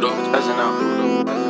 Pluto. That's enough.